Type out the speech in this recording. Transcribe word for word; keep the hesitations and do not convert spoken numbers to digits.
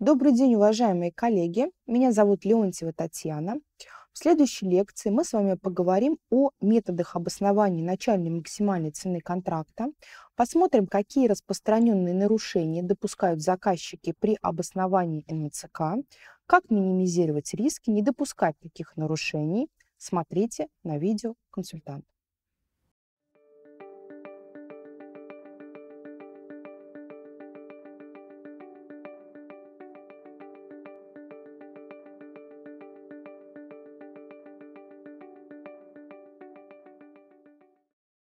Добрый день, уважаемые коллеги. Меня зовут Леонтьева Татьяна. В следующей лекции мы с вами поговорим о методах обоснования начальной максимальной цены контракта, посмотрим, какие распространенные нарушения допускают заказчики при обосновании эн эм цэ ка, как минимизировать риски, не допускать таких нарушений. Смотрите на видео «Консультант».